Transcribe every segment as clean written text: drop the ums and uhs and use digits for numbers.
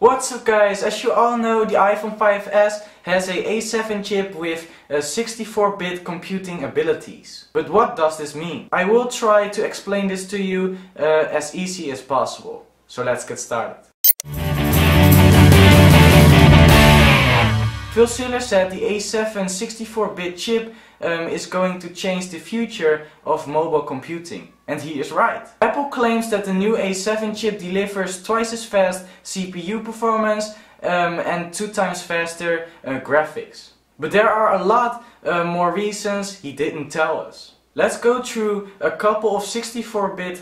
What's up guys, as you all know the iPhone 5S has a A7 chip with 64-bit computing abilities. But what does this mean? I will try to explain this to you as easy as possible. So let's get started. Phil Schiller said the A7 64-bit chip is going to change the future of mobile computing. And he is right. Apple claims that the new A7 chip delivers twice as fast CPU performance and 2 times faster graphics. But there are a lot more reasons he didn't tell us. Let's go through a couple of 64-bit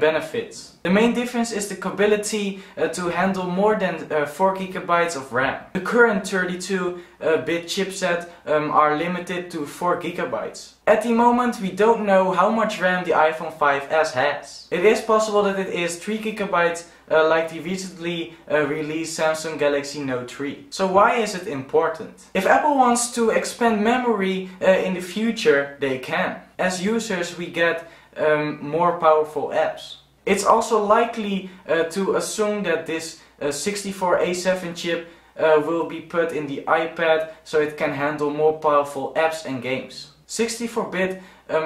benefits. The main difference is the ability to handle more than 4 GB of RAM. The current 32-bit chipset are limited to 4 GB. At the moment we don't know how much RAM the iPhone 5S has. It is possible that it is 3 GB like the recently released Samsung Galaxy Note 3. So why is it important? If Apple wants to expand memory in the future, they can. As users we get more powerful apps. It's also likely to assume that this 64A7 chip will be put in the iPad so it can handle more powerful apps and games. 64-bit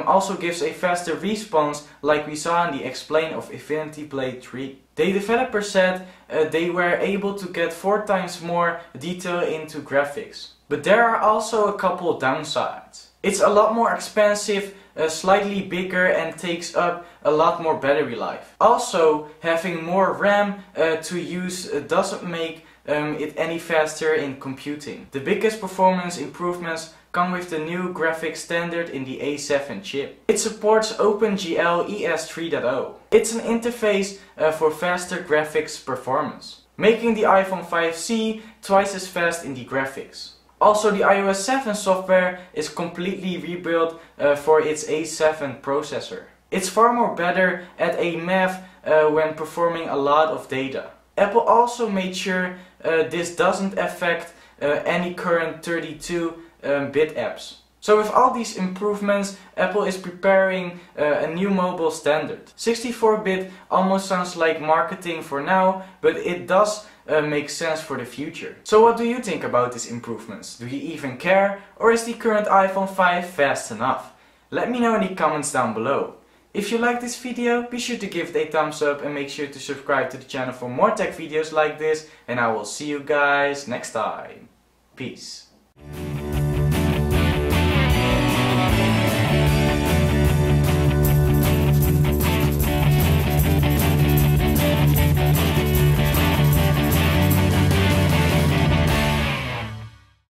also gives a faster response like we saw in the explain of Infinity Blade 3. The developer said they were able to get 4 times more detail into graphics. But there are also a couple downsides. It's a lot more expensive, slightly bigger and takes up a lot more battery life. Also, having more RAM to use doesn't make it any faster in computing. The biggest performance improvements come with the new graphics standard in the A7 chip. It supports OpenGL ES 3.0. It's an interface for faster graphics performance, making the iPhone 5S twice as fast in the graphics. Also, the iOS 7 software is completely rebuilt for its A7 processor. It's far more better at a math when performing a lot of data. Apple also made sure this doesn't affect any current 32-bit apps. So with all these improvements, Apple is preparing a new mobile standard. 64-bit almost sounds like marketing for now, but it does make sense for the future. So what do you think about these improvements? Do you even care? Or is the current iPhone 5 fast enough? Let me know in the comments down below. If you like this video, be sure to give it a thumbs up and make sure to subscribe to the channel for more tech videos like this. And I will see you guys next time. Peace.